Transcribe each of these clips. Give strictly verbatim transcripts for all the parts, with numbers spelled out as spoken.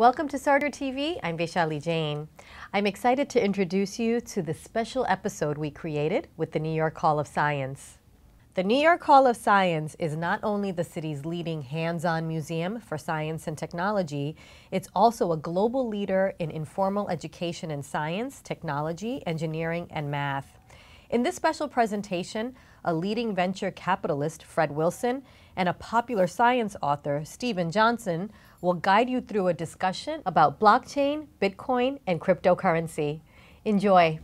Welcome to Starter T V. I'm Vishaali Jain. I'm excited to introduce you to the special episode we created with the New York Hall of Science. The New York Hall of Science is not only the city's leading hands-on museum for science and technology, it's also a global leader in informal education in science, technology, engineering, and math. In this special presentation, a leading venture capitalist, Fred Wilson, and a popular science author, Steven Johnson, will guide you through a discussion about blockchain, Bitcoin, and cryptocurrency. Enjoy.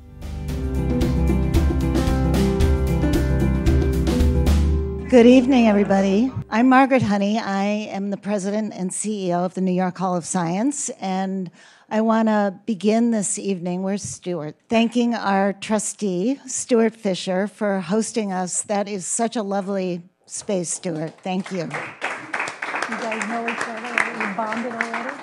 Good evening, everybody. I'm Margaret Honey. I am the president and C E O of the New York Hall of Science, and I want to begin this evening, where's Stuart, thanking our trustee, Stuart Fisher, for hosting us. That is such a lovely space, Stuart. Thank you. You guys know each other already? You bonded already?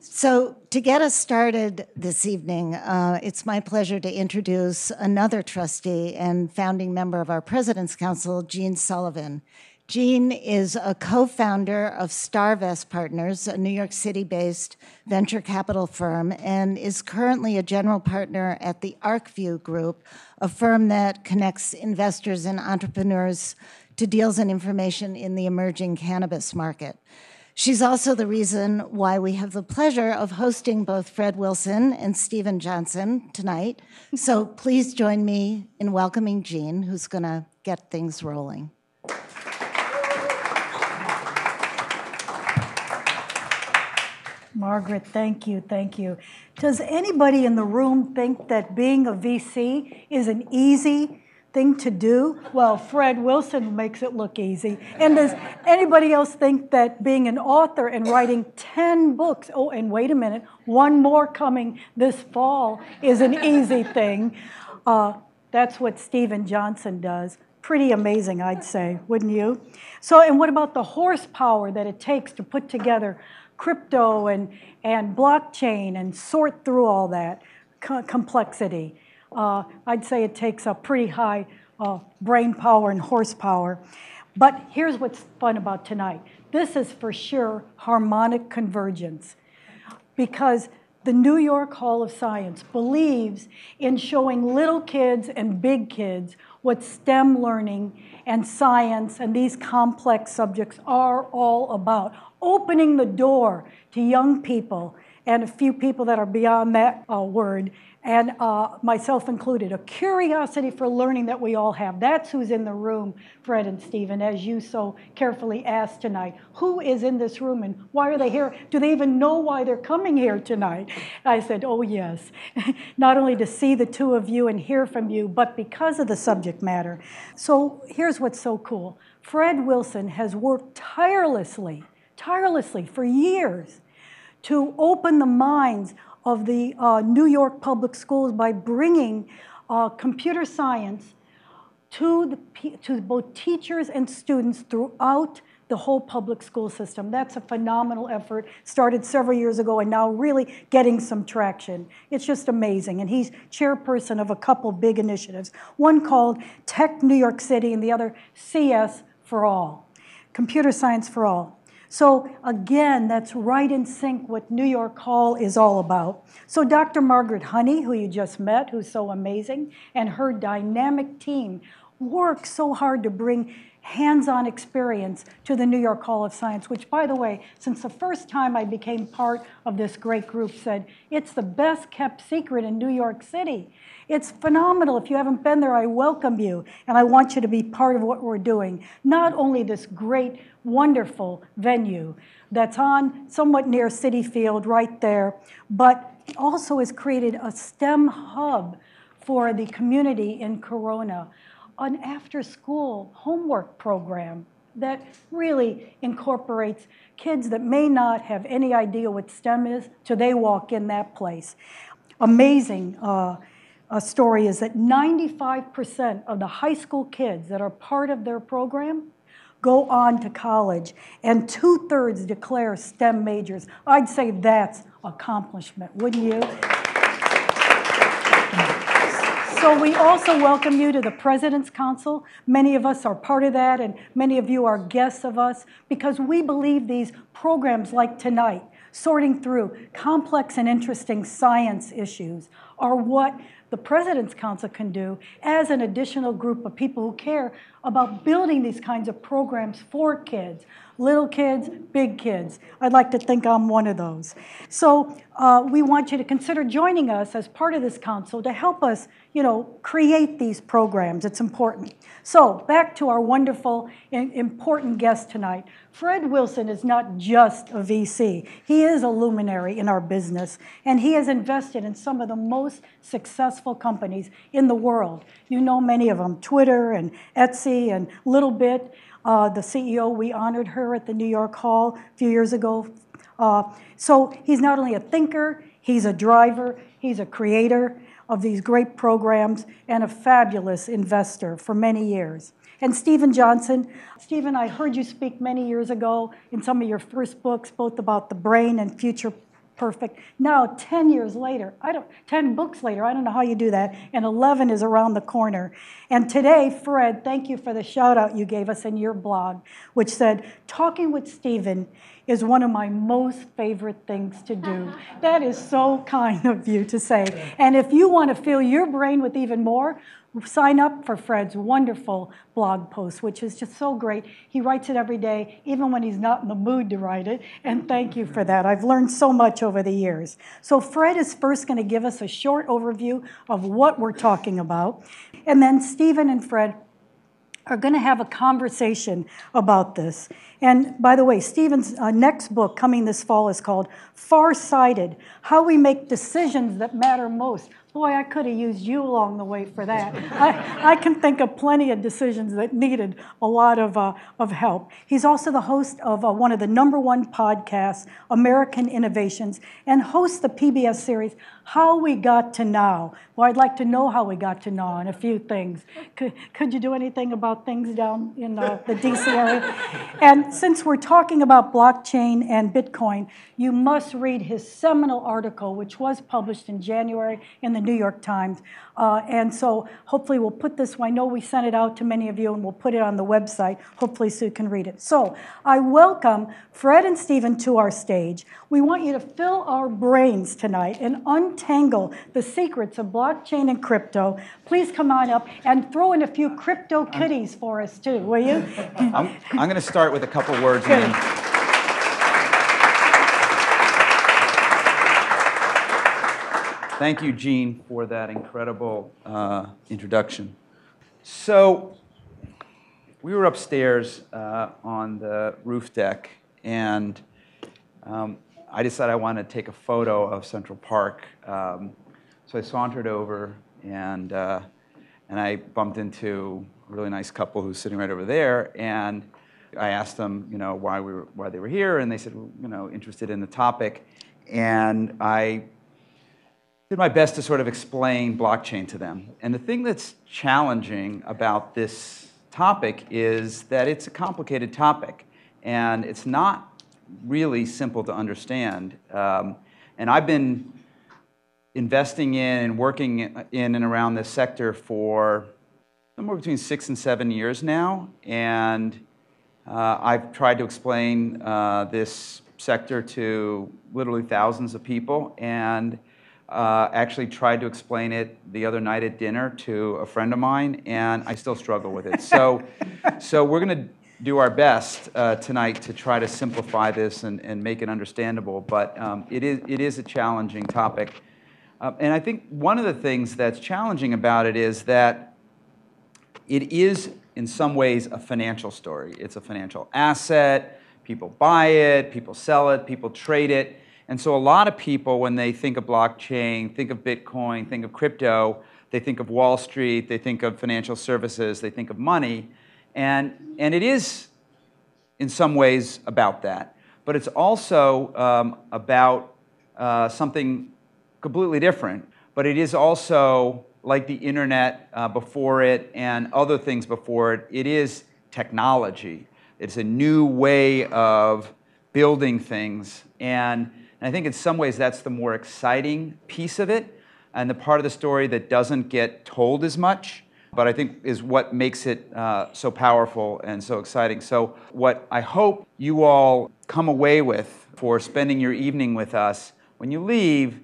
So to get us started this evening, uh, it's my pleasure to introduce another trustee and founding member of our President's Council, Jean Sullivan. Jean is a co-founder of Starvest Partners, a New York City-based venture capital firm, and is currently a general partner at the Arcview Group, a firm that connects investors and entrepreneurs to deals and information in the emerging cannabis market. She's also the reason why we have the pleasure of hosting both Fred Wilson and Steven Johnson tonight. So please join me in welcoming Jean, who's going to get things rolling. Margaret, thank you, thank you. Does anybody in the room think that being a V C is an easy thing to do? Well, Fred Wilson makes it look easy. And does anybody else think that being an author and writing ten books, oh, and wait a minute, one more coming this fall, is an easy thing? Uh, that's what Steven Johnson does. Pretty amazing, I'd say, wouldn't you? So, and what about the horsepower that it takes to put together crypto and, and blockchain and sort through all that co complexity? Uh, I'd say it takes a pretty high uh, brain power and horsepower. But here's what's fun about tonight. This is for sure harmonic convergence, because the New York Hall of Science believes in showing little kids and big kids what STEM learning and science and these complex subjects are all about, opening the door to young people and a few people that are beyond that uh, word, and uh, myself included, a curiosity for learning that we all have. That's who's in the room, Fred and Steven, as you so carefully asked tonight. Who is in this room and why are they here? Do they even know why they're coming here tonight? I said, oh yes, not only to see the two of you and hear from you, but because of the subject matter. So here's what's so cool. Fred Wilson has worked tirelessly, tirelessly for years to open the minds of the uh, New York public schools by bringing uh, computer science to, the, to both teachers and students throughout the whole public school system. That's a phenomenal effort, started several years ago and now really getting some traction. It's just amazing. And he's chairperson of a couple big initiatives, one called Tech New York City and the other C S for All, Computer Science for All. So again, that's right in sync what New York Hall is all about. So Doctor Margaret Honey, who you just met, who's so amazing, and her dynamic team work so hard to bring hands-on experience to the New York Hall of Science, which, by the way, since the first time I became part of this great group said, it's the best kept secret in New York City. It's phenomenal. If you haven't been there, I welcome you, and I want you to be part of what we're doing. Not only this great, wonderful venue that's on somewhat near City Field, right there, but also has created a STEM hub for the community in Corona, an after-school homework program that really incorporates kids that may not have any idea what STEM is till they walk in that place. Amazing uh, a story is that ninety-five percent of the high school kids that are part of their program go on to college, and two-thirds declare STEM majors. I'd say that's accomplishment, wouldn't you? So we also welcome you to the President's Council. Many of us are part of that, and many of you are guests of us, because we believe these programs like tonight, sorting through complex and interesting science issues are what the President's Council can do as an additional group of people who care about building these kinds of programs for kids, little kids, big kids. I'd like to think I'm one of those. So uh, we want you to consider joining us as part of this council to help us, you know, create these programs. It's important. So back to our wonderful and important guest tonight. Fred Wilson is not just a V C. He is a luminary in our business, and he has invested in some of the most successful companies in the world. You know many of them, Twitter and Etsy and Little Bit. Uh, the C E O, we honored her at the New York Hall a few years ago. Uh, so he's not only a thinker, he's a driver, he's a creator of these great programs, and a fabulous investor for many years. And Steven Johnson. Steven, I heard you speak many years ago in some of your first books, both about the brain and future perfect. Now, ten years later, I don't, ten books later, I don't know how you do that, and eleven is around the corner. And today, Fred, thank you for the shout out you gave us in your blog, which said, talking with Steven is one of my most favorite things to do. That is so kind of you to say. And if you want to fill your brain with even more, sign up for Fred's wonderful blog post, which is just so great. He writes it every day, even when he's not in the mood to write it. And thank you for that. I've learned so much over the years. So Fred is first going to give us a short overview of what we're talking about. And then Steven and Fred are going to have a conversation about this. And by the way, Steven's uh, next book coming this fall is called Farsighted, How We Make Decisions That Matter Most. Boy, I could have used you along the way for that. I, I can think of plenty of decisions that needed a lot of, uh, of help. He's also the host of uh, one of the number one podcasts, American Innovations, and hosts the P B S series, How We Got to Now. Well, I'd like to know how we got to now and a few things. Could, could you do anything about things down in uh, the D C area? And since we're talking about blockchain and Bitcoin, you must read his seminal article, which was published in January in the New York Times. Uh, and so hopefully we'll put this, I know we sent it out to many of you, and we'll put it on the website, hopefully so you can read it. So I welcome Fred and Steven to our stage. We want you to fill our brains tonight and untangle the secrets of blockchain and crypto. Please come on up and throw in a few crypto kitties I'm, for us too, will you? I'm, I'm going to start with a couple words. Good. And then thank you, Jean, for that incredible uh, introduction. So we were upstairs uh, on the roof deck, and um, I decided I wanted to take a photo of Central Park. Um, so I sauntered over, and, uh, and I bumped into a really nice couple who's sitting right over there. And I asked them, you know, why, we were, why they were here, and they said, you know, interested in the topic. And I did my best to sort of explain blockchain to them. And the thing that's challenging about this topic is that it's a complicated topic, and it's not really simple to understand. Um, and I've been investing in and working in and around this sector for somewhere between six and seven years now, and uh, I've tried to explain uh, this sector to literally thousands of people, and Uh, actually tried to explain it the other night at dinner to a friend of mine, and I still struggle with it. So, so we're going to do our best uh, tonight to try to simplify this and, and make it understandable, but um, it is, it is a challenging topic. Uh, and I think one of the things that's challenging about it is that it is, in some ways, a financial story. It's a financial asset. People buy it, people sell it, people trade it. And so a lot of people, when they think of blockchain, think of Bitcoin, think of crypto, they think of Wall Street, they think of financial services, they think of money. And, and it is, in some ways, about that. But it's also um, about uh, something completely different. But it is also, like the internet uh, before it and other things before it, it is technology. It's a new way of building things. And And I think in some ways that's the more exciting piece of it, and the part of the story that doesn't get told as much, but I think is what makes it uh, so powerful and so exciting. So what I hope you all come away with for spending your evening with us when you leave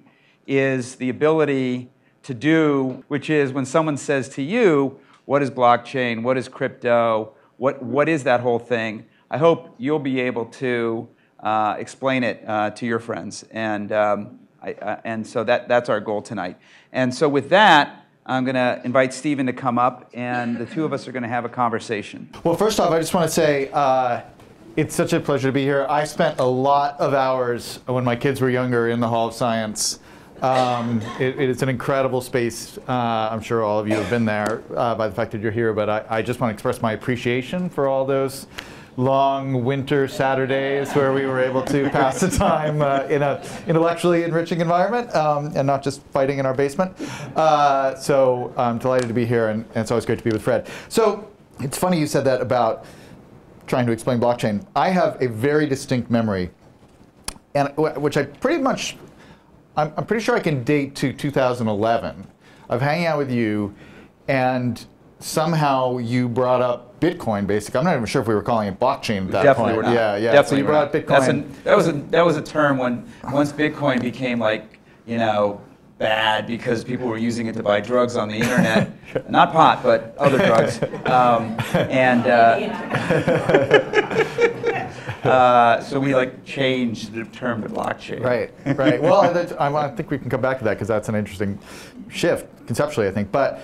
is the ability to do, which is when someone says to you, what is blockchain, what is crypto, what, what is that whole thing? I hope you'll be able to uh, explain it uh, to your friends. And, um, I, uh, and so that, that's our goal tonight. And so with that, I'm going to invite Steven to come up, and the two of us are going to have a conversation. Well, first off, I just want to say uh, it's such a pleasure to be here. I spent a lot of hours when my kids were younger in the Hall of Science. Um, it, it's an incredible space. Uh, I'm sure all of you have been there uh, by the fact that you're here, but I, I just want to express my appreciation for all those long winter Saturdays where we were able to pass the time uh, in an intellectually enriching environment um, and not just fighting in our basement. Uh, so I'm delighted to be here, and, and it's always great to be with Fred. So it's funny you said that about trying to explain blockchain. I have a very distinct memory, and which I pretty much, I'm, I'm pretty sure I can date to two thousand eleven, of hanging out with you, and somehow you brought up Bitcoin, basically. I'm not even sure if we were calling it blockchain at that Definitely point. We're not. Yeah, yeah. Definitely so you brought up Bitcoin. That's an, that was a that was a term when once Bitcoin became like you know bad because people were using it to buy drugs on the internet, not pot but other drugs. Um, and uh, uh, so we like changed the term to blockchain. Right, right. Well, I, I think we can come back to that because that's an interesting shift conceptually, I think. But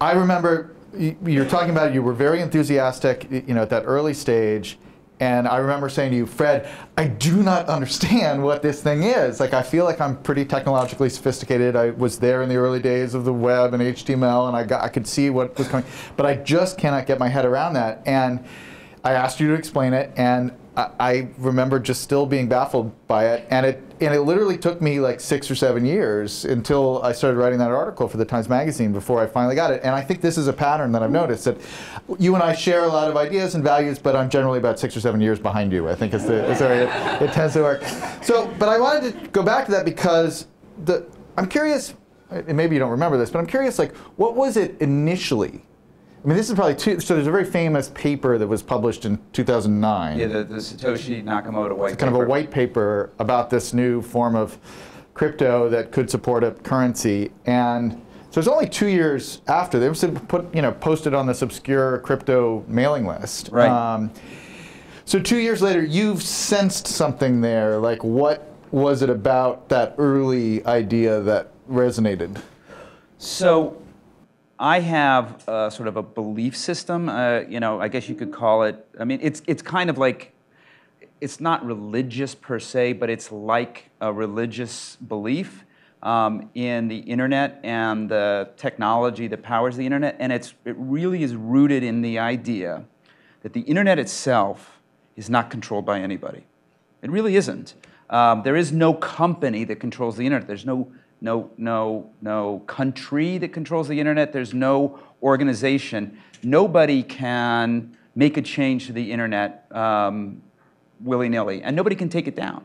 I remember. You're talking about it, you were very enthusiastic, you know, at that early stage, and I remember saying to you, Fred, I do not understand what this thing is. Like, I feel like I'm pretty technologically sophisticated. I was there in the early days of the web and H T M L, and I got, I could see what was coming, but I just cannot get my head around that. And I asked you to explain it, and I, I remember just still being baffled by it. And it and it literally took me like six or seven years until I started writing that article for the Times Magazine before I finally got it. And I think this is a pattern that I've noticed, that you and I share a lot of ideas and values, but I'm generally about six or seven years behind you, I think is the is the it, it tends to work. So, but I wanted to go back to that because the I'm curious, and maybe you don't remember this, but I'm curious, like, what was it initially? I mean, this is probably two, so there's a very famous paper that was published in two thousand nine. Yeah, the, the Satoshi Nakamoto white paper. It's kind of a white paper about this new form of crypto that could support a currency. And so it's only two years after. They were put, you know, posted on this obscure crypto mailing list. Right. Um, so two years later, you've sensed something there. Like, what was it about that early idea that resonated? So I have a, sort of a belief system, uh, you know, I guess you could call it, I mean, it's, it's kind of like, it's not religious per se, but it's like a religious belief um, in the internet and the technology that powers the internet. And it's, it really is rooted in the idea that the internet itself is not controlled by anybody. It really isn't. Um, there is no company that controls the internet. There's no No, no, no country that controls the internet. There's no organization. Nobody can make a change to the internet um, willy-nilly, and nobody can take it down.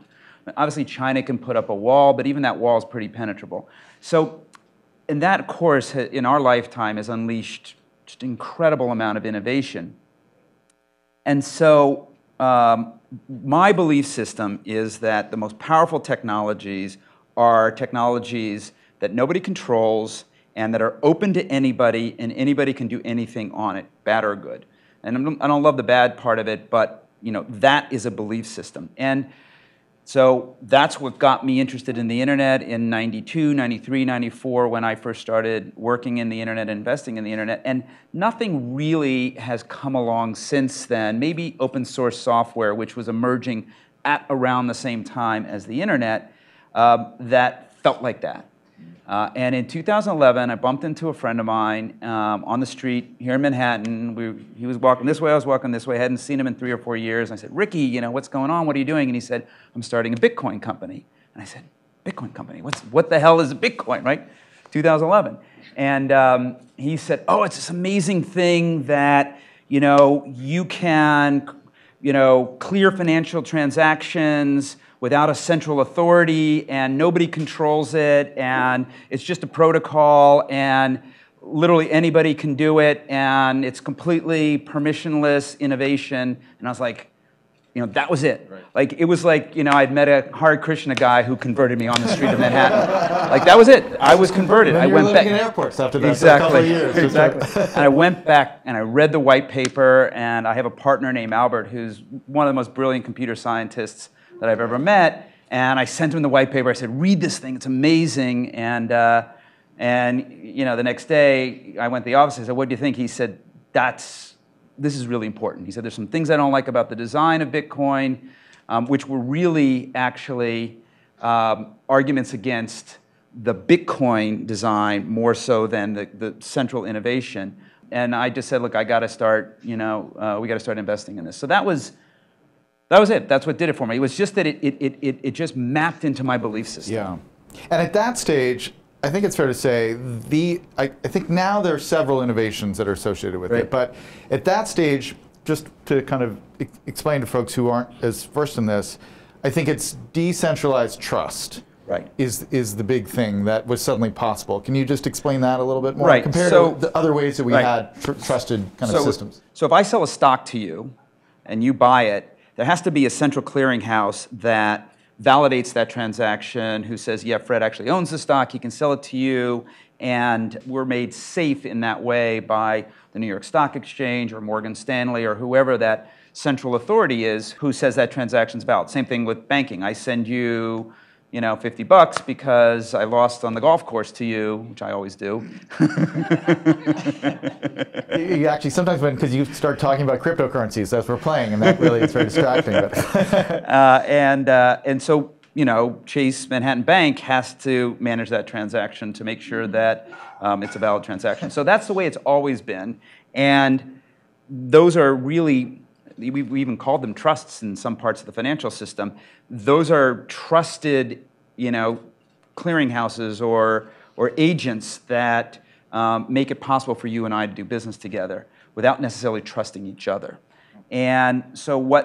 Obviously, China can put up a wall, but even that wall is pretty penetrable. So, and that, of course, in our lifetime has unleashed just an incredible amount of innovation. And so, um, my belief system is that the most powerful technologies are technologies that nobody controls and that are open to anybody, and anybody can do anything on it, bad or good. And I don't love the bad part of it, but you know, that is a belief system. And so that's what got me interested in the internet in ninety-two, ninety-three, ninety-four, when I first started working in the internet, investing in the internet. And nothing really has come along since then. Maybe open source software, which was emerging at around the same time as the internet, Uh, that felt like that. Uh, and in two thousand eleven, I bumped into a friend of mine um, on the street here in Manhattan. We, he was walking this way, I was walking this way. I hadn't seen him in three or four years. And I said, Ricky, you know, what's going on? What are you doing? And he said, I'm starting a Bitcoin company. And I said, Bitcoin company? What's, what the hell is a Bitcoin, right? two thousand eleven. And um, he said, oh, it's this amazing thing that, you know, you can, you know, clear financial transactions without a central authority, and nobody controls it, and it's just a protocol, and literally anybody can do it, and it's completely permissionless innovation. And I was like, You know, that was it. Right. Like, it was like, you know, I'd met a Hare Krishna guy who converted me on the street of Manhattan. Like, that was it. I was converted. I went back in airports after that. Exactly. For a couple of years. Exactly. And I went back and I read the white paper, and I have a partner named Albert, who's one of the most brilliant computer scientists that I've ever met. And I sent him the white paper. I said, read this thing. It's amazing. And, uh, and you know, the next day, I went to the office. I said, what do you think? He said, that's... this is really important. He said, there's some things I don't like about the design of Bitcoin, um, which were really actually um, arguments against the Bitcoin design more so than the, the central innovation. And I just said, look, I got to start, you know, uh, we got to start investing in this. So that was, that was it. That's what did it for me. It was just that it, it, it, it just mapped into my belief system. Yeah. And at that stage, I think it's fair to say, the, I, I think now there are several innovations that are associated with right. it, but at that stage, just to kind of e explain to folks who aren't as versed in this, I think it's decentralized trust right. is, is the big thing that was suddenly possible. Can you just explain that a little bit more right. compared so, to the other ways that we right. had tr trusted kind so, of systems? So if I sell a stock to you and you buy it, there has to be a central clearinghouse that validates that transaction, who says, yeah, Fred actually owns the stock, he can sell it to you, and we're made safe in that way by the New York Stock Exchange or Morgan Stanley or whoever that central authority is who says that transaction's valid. Same thing with banking. I send you, you know, fifty bucks because I lost on the golf course to you, which I always do. You actually, sometimes when, because you start talking about cryptocurrencies as we're playing, and that really is very distracting. But. uh, and, uh, and so, you know, Chase Manhattan Bank has to manage that transaction to make sure that um, it's a valid transaction. So that's the way it's always been. And those are really, we, we even called them trusts in some parts of the financial system. Those are trusted, you know, clearinghouses or, or agents that Um, make it possible for you and I to do business together without necessarily trusting each other. And so what,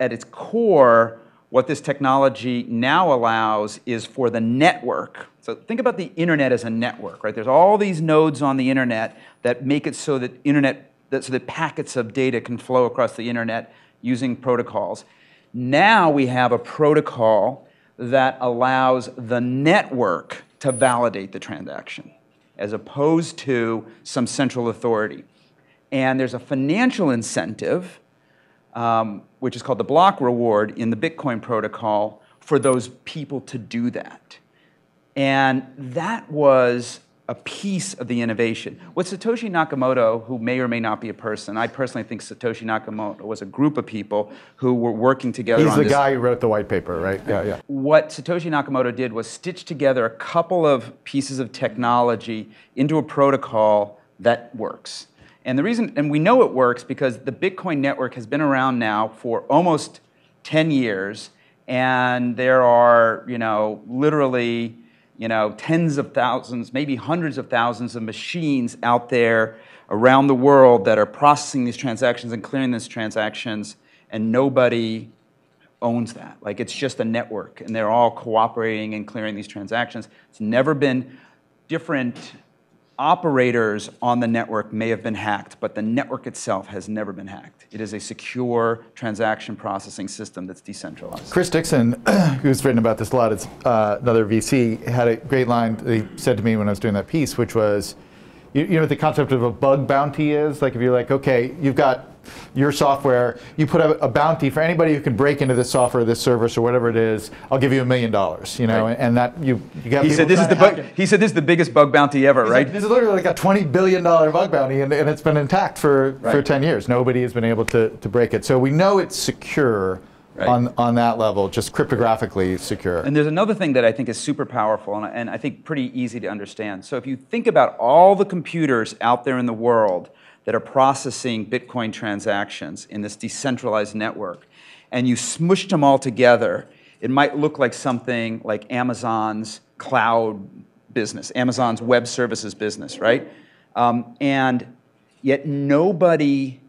at its core, what this technology now allows is for the network. So think about the internet as a network, right? There's all these nodes on the internet that make it so that internet, that, so that packets of data can flow across the internet using protocols. Now we have a protocol that allows the network to validate the transaction, as opposed to some central authority. And there's a financial incentive, um, which is called the block reward in the Bitcoin protocol, for those people to do that. And that was a piece of the innovation. What Satoshi Nakamoto, who may or may not be a person, I personally think Satoshi Nakamoto was a group of people who were working together He's on this. He's the guy who wrote the white paper, right? Yeah, yeah. What Satoshi Nakamoto did was stitch together a couple of pieces of technology into a protocol that works. And the reason, and we know it works because the Bitcoin network has been around now for almost ten years, and there are, you know, literally, you know, tens of thousands, maybe hundreds of thousands of machines out there around the world that are processing these transactions and clearing these transactions, and nobody owns that. Like, it's just a network, and they're all cooperating and clearing these transactions. It's never been different operators on the network may have been hacked, but the network itself has never been hacked. It is a secure transaction processing system that's decentralized. Chris Dixon, who's written about this a lot, it's uh, another V C, had a great line that he said to me when I was doing that piece, which was, you, you know what the concept of a bug bounty is? Like, if you're like, okay, you've got your software, you put a, a bounty for anybody who can break into this software, this service, or whatever it is. I'll give you a million dollars, you know, right. and that you. you got he said this is the bug, He said this is the biggest bug bounty ever, He's right? Like, this is literally like a twenty billion dollar bug bounty, and, and it's been intact for right. for ten years. Nobody has been able to to break it. So we know it's secure right. on on that level, just cryptographically secure. And there's another thing that I think is super powerful, and, and I think pretty easy to understand. So if you think about all the computers out there in the world that are processing Bitcoin transactions in this decentralized network, and you smushed them all together, it might look like something like Amazon's cloud business, Amazon's web services business, right? Um, and yet nobody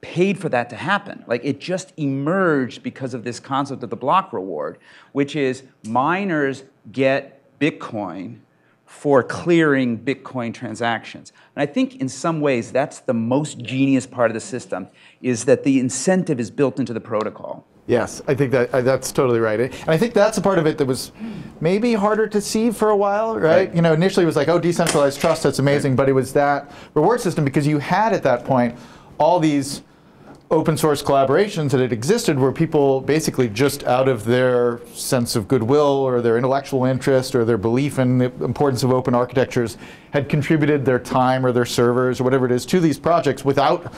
paid for that to happen. Like, it just emerged because of this concept of the block reward, which is miners get Bitcoin for clearing Bitcoin transactions. And I think in some ways that's the most genius part of the system, is that the incentive is built into the protocol. Yes, I think that uh, that's totally right. And I think that's a part of it that was maybe harder to see for a while, right? right. You know, initially it was like, oh, decentralized trust, that's amazing. Right. But it was that reward system because you had at that point all these open source collaborations that had existed where people basically just out of their sense of goodwill or their intellectual interest or their belief in the importance of open architectures had contributed their time or their servers or whatever it is to these projects without,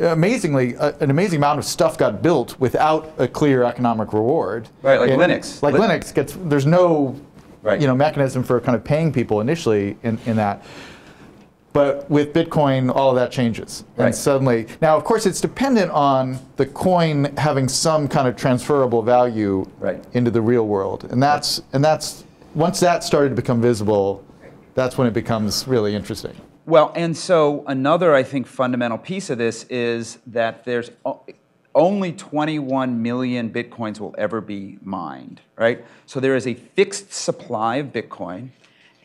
amazingly, uh, an amazing amount of stuff got built without a clear economic reward. Right, like and Linux. Like Lin Linux gets, there's no right. you know, mechanism for kind of paying people initially in, in that. But with Bitcoin, all of that changes. Right. And suddenly, now of course it's dependent on the coin having some kind of transferable value right. into the real world. And that's, right. and that's, once that started to become visible, that's when it becomes really interesting. Well, and so another, I think, fundamental piece of this is that there's only twenty-one million Bitcoins will ever be mined, right? So there is a fixed supply of Bitcoin,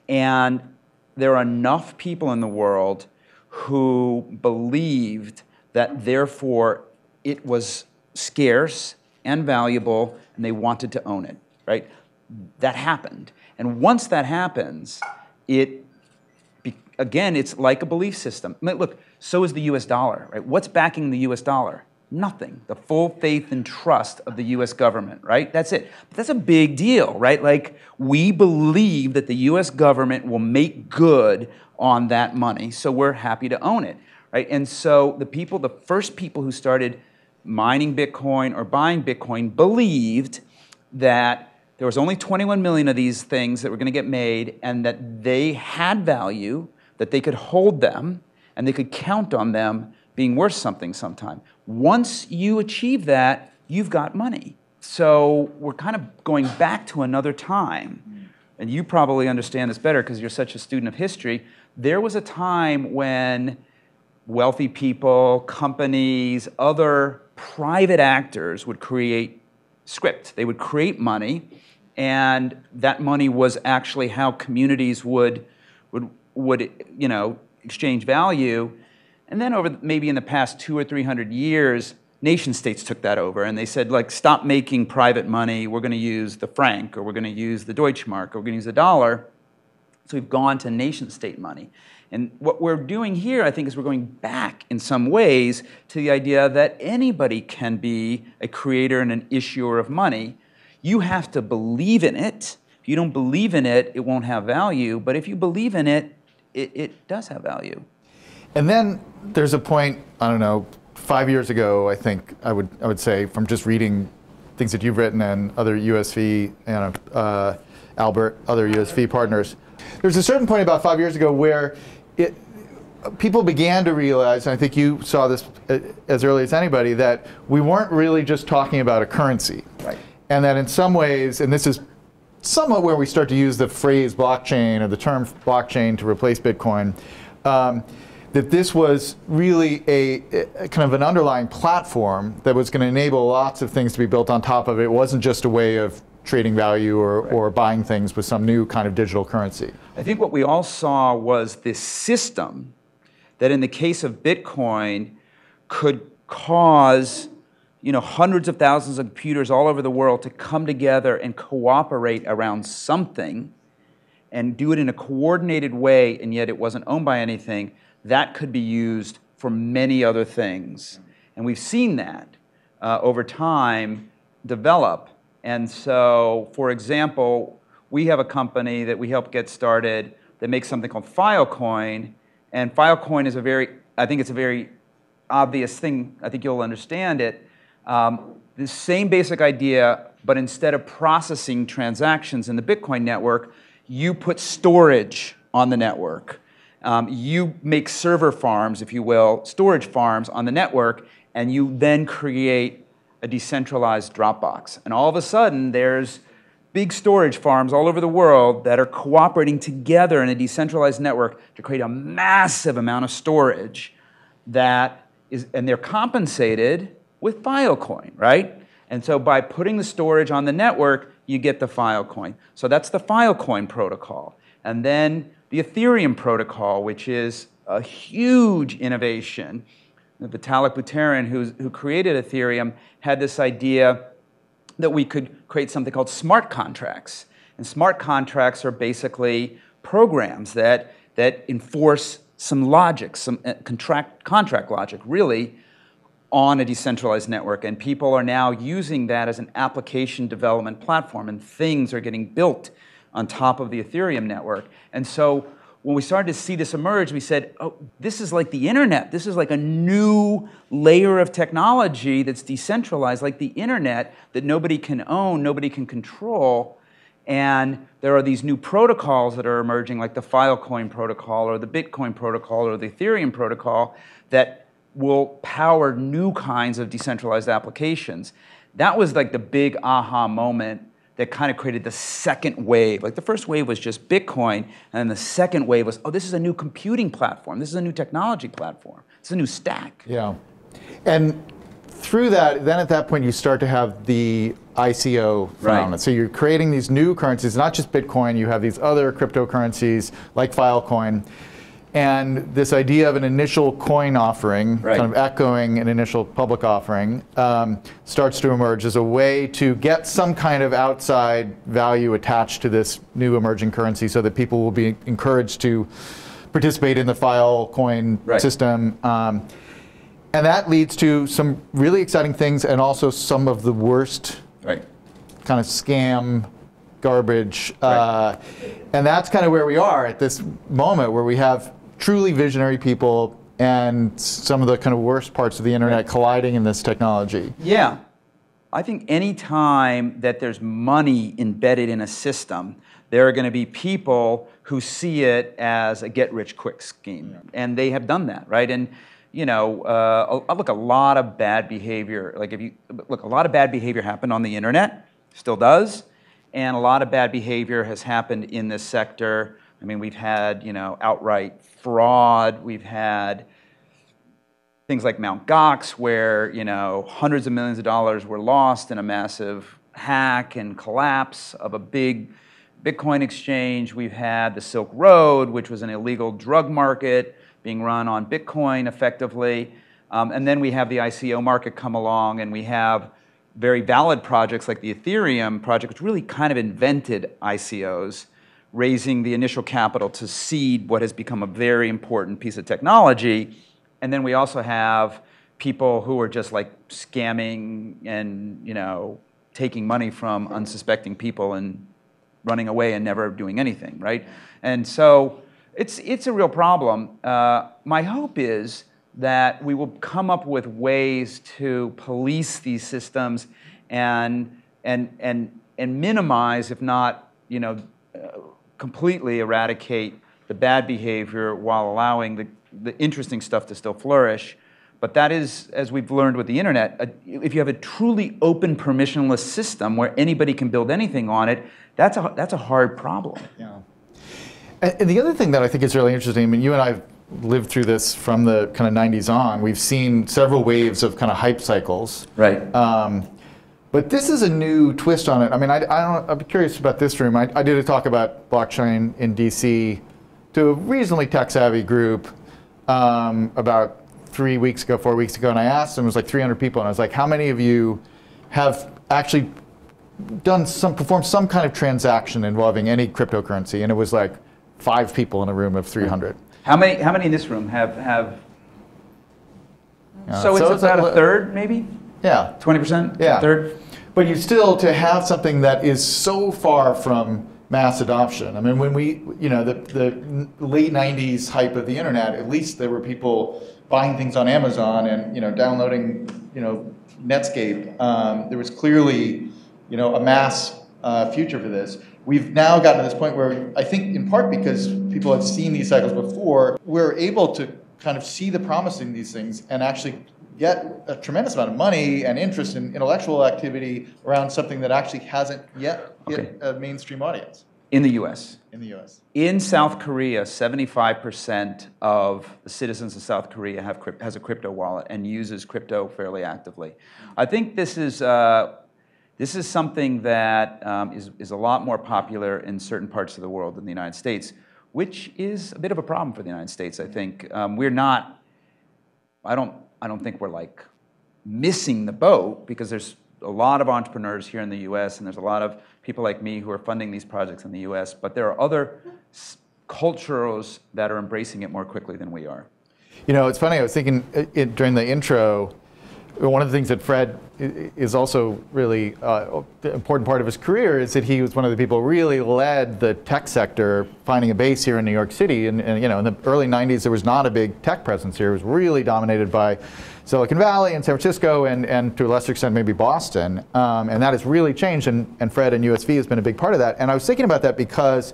and there are enough people in the world who believed that therefore it was scarce and valuable and they wanted to own it, right? That happened. And once that happens, it, be, again, it's like a belief system. I mean, look, so is the U S dollar, right? What's backing the U S dollar? Nothing. The full faith and trust of the U S government, right? That's it. But that's a big deal, right? Like, we believe that the U S government will make good on that money, so we're happy to own it, right? And so the people, the first people who started mining Bitcoin or buying Bitcoin believed that there was only twenty-one million of these things that were going to get made and that they had value, that they could hold them, and they could count on them being worth something sometime. Once you achieve that, you've got money. So we're kind of going back to another time. And you probably understand this better because you're such a student of history. There was a time when wealthy people, companies, other private actors would create script. They would create money, and that money was actually how communities would, would, would you know, exchange value. And then over maybe in the past two or three hundred years, nation states took that over and they said, like, stop making private money. We're going to use the franc, or we're going to use the Deutschmark, or we're going to use the dollar. So we've gone to nation state money. And what we're doing here, I think, is we're going back in some ways to the idea that anybody can be a creator and an issuer of money. You have to believe in it. If you don't believe in it, it won't have value. But if you believe in it, it, it does have value. And then there's a point, I don't know, five years ago, I think, I would I would say, from just reading things that you've written and other U S V, and uh, Albert, other U S V partners. There's a certain point about five years ago where it, people began to realize, and I think you saw this as early as anybody, that we weren't really just talking about a currency. Right. And that in some ways, and this is somewhat where we start to use the phrase blockchain or the term blockchain to replace Bitcoin, um, that this was really a, a kind of an underlying platform that was going to enable lots of things to be built on top of it. It wasn't just a way of trading value or, right. or buying things with some new kind of digital currency. I think what we all saw was this system that in the case of Bitcoin could cause, you know, hundreds of thousands of computers all over the world to come together and cooperate around something and do it in a coordinated way, and yet it wasn't owned by anything. That could be used for many other things. And we've seen that uh, over time develop. And so, for example, we have a company that we helped get started that makes something called Filecoin. And Filecoin is a very, I think it's a very obvious thing. I think you'll understand it. Um, the same basic idea, but instead of processing transactions in the Bitcoin network, you put storage on the network. Um, you make server farms, if you will, storage farms on the network, and you then create a decentralized Dropbox. And all of a sudden, there's big storage farms all over the world that are cooperating together in a decentralized network to create a massive amount of storage that is, and they're compensated with Filecoin, right? And so by putting the storage on the network, you get the Filecoin. So that's the Filecoin protocol. And then the Ethereum protocol, which is a huge innovation Vitalik Buterin, who's, who created Ethereum, had this idea that we could create something called smart contracts. And smart contracts are basically programs that, that enforce some logic, some contract, contract logic, really, on a decentralized network. And people are now using that as an application development platform, and things are getting built on top of the Ethereum network. And so when we started to see this emerge, we said, oh, this is like the internet. This is like a new layer of technology that's decentralized, like the internet, that nobody can own, nobody can control. And there are these new protocols that are emerging, like the Filecoin protocol or the Bitcoin protocol or the Ethereum protocol, that will power new kinds of decentralized applications. That was like the big aha moment that kind of created the second wave. Like the first wave was just Bitcoin, and the second wave was, oh, this is a new computing platform. This is a new technology platform. It's a new stack. Yeah. And through that, then at that point, you start to have the I C O phenomenon. Right. So you're creating these new currencies, not just Bitcoin. You have these other cryptocurrencies like Filecoin. And this idea of an initial coin offering, right, kind of echoing an initial public offering, um, starts to emerge as a way to get some kind of outside value attached to this new emerging currency, so that people will be encouraged to participate in the Filecoin, right, system. Um, and that leads to some really exciting things, and also some of the worst, right, kind of scam garbage. Right. Uh, and that's kind of where we are at this moment, where we have truly visionary people and some of the kind of worst parts of the internet colliding in this technology. Yeah. I think any time that there's money embedded in a system, there are going to be people who see it as a get-rich-quick scheme. Yeah. And they have done that, right? And, you know, uh, look, a lot of bad behavior, like if you, look, a lot of bad behavior happened on the internet, still does, and a lot of bad behavior has happened in this sector. I mean, we've had, you know, outright fraud. We've had things like Mount. Gox, where, you know, hundreds of millions of dollars were lost in a massive hack and collapse of a big Bitcoin exchange. We've had the Silk Road, which was an illegal drug market being run on Bitcoin effectively. Um, and then we have the I C O market come along, and we have very valid projects like the Ethereum project, which really kind of invented I C Os, raising the initial capital to seed what has become a very important piece of technology. And then we also have people who are just like scamming and, you know, taking money from unsuspecting people and running away and never doing anything, right? And so it's, it's a real problem. Uh, my hope is that we will come up with ways to police these systems and, and, and, and minimize, if not, you know, uh, completely eradicate the bad behavior while allowing the, the interesting stuff to still flourish. But that is, as we've learned with the internet, a, if you have a truly open, permissionless system where anybody can build anything on it, that's a, that's a hard problem. Yeah. And the other thing that I think is really interesting, I mean, you and I have lived through this from the kind of nineties on. We've seen several waves of kind of hype cycles. Right. Um, but this is a new twist on it. I mean, I, I don't, I'm curious about this room. I, I did a talk about blockchain in D C to a reasonably tech-savvy group um, about three weeks ago, four weeks ago, and I asked them, it was like three hundred people, and I was like, how many of you have actually done some, performed some kind of transaction involving any cryptocurrency? And it was like five people in a room of three hundred. How many, how many in this room have, have uh, so, so it's, it's about a, a third, maybe? Yeah. twenty percent? Yeah. A third? But you still, to have something that is so far from mass adoption. I mean, when we, you know, the, the late nineties hype of the internet, at least there were people buying things on Amazon and, you know, downloading, you know, Netscape. Um, there was clearly, you know, a mass uh, future for this. We've now gotten to this point where, I think in part because people have seen these cycles before, we're able to kind of see the promise in these things and actually get a tremendous amount of money and interest in intellectual activity around something that actually hasn't yet hit okay. a mainstream audience. In the U S? In the U S. In South Korea, seventy-five percent of the citizens of South Korea have has a crypto wallet and uses crypto fairly actively. I think this is... Uh, This is something that um, is, is a lot more popular in certain parts of the world than the United States, which is a bit of a problem for the United States, I think. Um, we're not, I don't I don't think we're like missing the boat, because there's a lot of entrepreneurs here in the U S and there's a lot of people like me who are funding these projects in the U S, but there are other cultures that are embracing it more quickly than we are. You know, it's funny, I was thinking it, it, during the intro, one of the things that Fred is also really uh, the important part of his career is that he was one of the people who really led the tech sector, finding a base here in New York City. And, and you know, in the early nineties, there was not a big tech presence here. It was really dominated by Silicon Valley and San Francisco and, and to a lesser extent, maybe Boston. Um, and that has really changed. And, and Fred and U S V has been a big part of that. And I was thinking about that because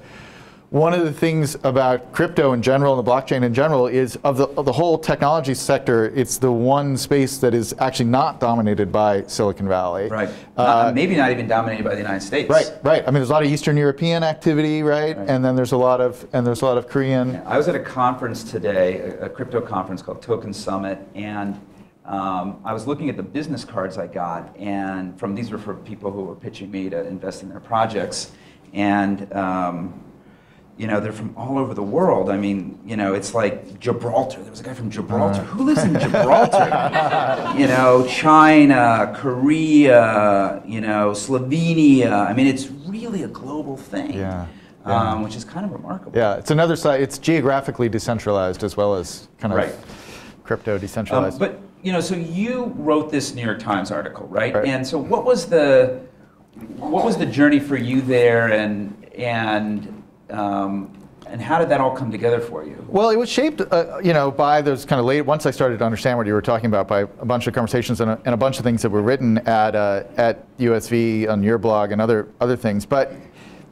one of the things about crypto in general and the blockchain in general is of the, of the whole technology sector, it's the one space that is actually not dominated by Silicon Valley. Right. Uh, not, maybe not even dominated by the United States. Right. Right. I mean, there's a lot of Eastern European activity, right? right. And then there's a lot of and there's a lot of Korean. Yeah, I was at a conference today, a, a crypto conference called Token Summit, and um, I was looking at the business cards I got, and from these were for people who were pitching me to invest in their projects, and. Um, You know, they're from all over the world. I mean, you know, it's like Gibraltar. There was a guy from Gibraltar. Who lives in Gibraltar? You know, China, Korea, you know, Slovenia. I mean, it's really a global thing, yeah. Yeah. Um, which is kind of remarkable. Yeah, it's another side. It's geographically decentralized as well as kind of right. crypto decentralized. Um, but, you know, so you wrote this New York Times article, right? right? And so what was the what was the journey for you there, and and Um, and how did that all come together for you? Well, it was shaped, uh, you know, by those kind of late. Once I started to understand what you were talking about, by a bunch of conversations and a, and a bunch of things that were written at uh, at U S V on your blog and other other things. But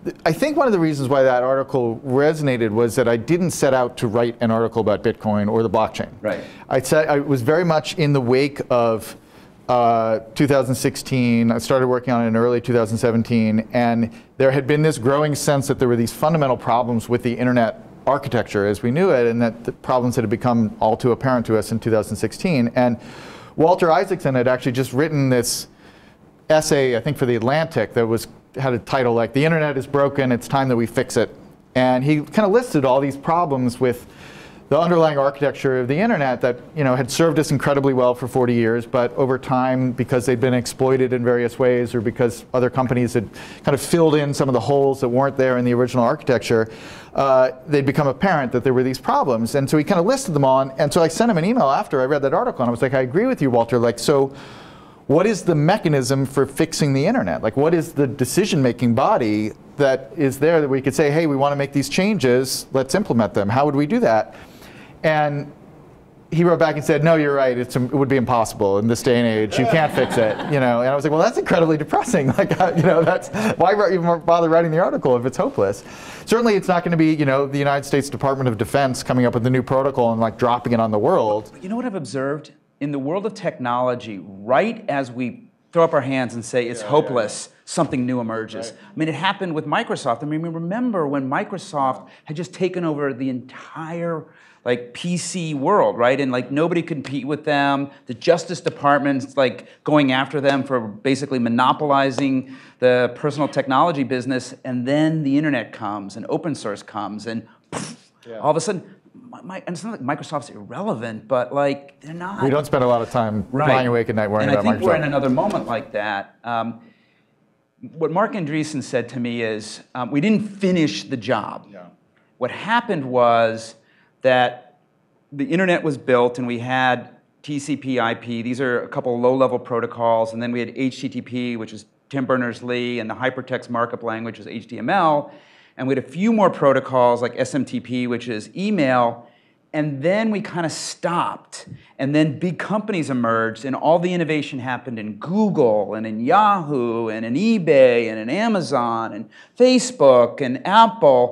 th I think one of the reasons why that article resonated was that I didn't set out to write an article about Bitcoin or the blockchain. Right. I said I was very much in the wake of uh, two thousand sixteen. I started working on it in early two thousand seventeen, and there had been this growing sense that there were these fundamental problems with the internet architecture as we knew it, and that the problems had become all too apparent to us in two thousand sixteen. And Walter Isaacson had actually just written this essay, I think for The Atlantic, that was had a title like, "The Internet is Broken, It's Time That We Fix It." And he kind of listed all these problems with the underlying architecture of the internet that, you know, had served us incredibly well for forty years, but over time, because they'd been exploited in various ways or because other companies had kind of filled in some of the holes that weren't there in the original architecture, uh, they'd become apparent that there were these problems. And so he kind of listed them all. And, and so I sent him an email after I read that article, and I was like, I agree with you, Walter. Like, so what is the mechanism for fixing the internet? Like, what is the decision-making body that is there that we could say, hey, we want to make these changes, let's implement them? How would we do that? And he wrote back and said, no, you're right. It's, it would be impossible in this day and age. You can't fix it. You know? And I was like, well, that's incredibly depressing. Like, you know, that's, why even bother writing the article if it's hopeless? Certainly, it's not going to be, you know, the United States Department of Defense coming up with a new protocol and like dropping it on the world. You know what I've observed? In the world of technology, right as we throw up our hands and say it's yeah, hopeless, yeah. something new emerges. Right. I mean, it happened with Microsoft. I mean, remember when Microsoft had just taken over the entire like P C world, right? And like nobody could compete with them. The Justice Department's like going after them for basically monopolizing the personal technology business. And then the internet comes and open source comes and poof, yeah. all of a sudden, my, my, and it's not like Microsoft's irrelevant, but like they're not. We don't spend a lot of time right. lying awake at night worrying about Microsoft. And I think Microsoft. We're in another moment like that. Um, what Mark Andreessen said to me is, um, we didn't finish the job. Yeah. What happened was that the internet was built and we had T C P I P. These are a couple low-level protocols. And then we had H T T P, which is Tim Berners-Lee, and the hypertext markup language is H T M L. And we had a few more protocols like S M T P, which is email. And then we kind of stopped. And then big companies emerged, and all the innovation happened in Google and in Yahoo and in eBay and in Amazon and Facebook and Apple.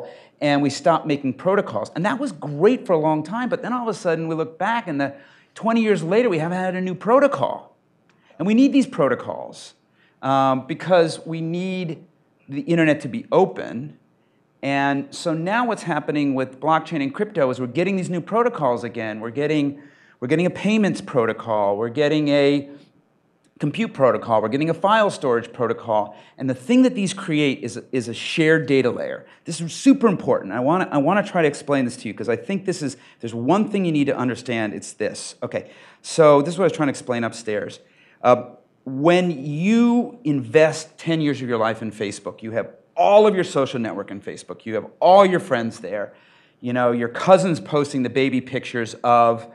And we stopped making protocols. And that was great for a long time, but then all of a sudden we look back and the twenty years later we haven't had a new protocol. And we need these protocols um, because we need the internet to be open. And so now what's happening with blockchain and crypto is we're getting these new protocols again. We're getting, we're getting a payments protocol. We're getting a compute protocol, we're getting a file storage protocol, and the thing that these create is, is a shared data layer. This is super important. I want to I want to try to explain this to you, because I think this is, there's one thing you need to understand, it's this. Okay, so this is what I was trying to explain upstairs. Uh, when you invest ten years of your life in Facebook, you have all of your social network in Facebook, you have all your friends there, you know, your cousin's posting the baby pictures of,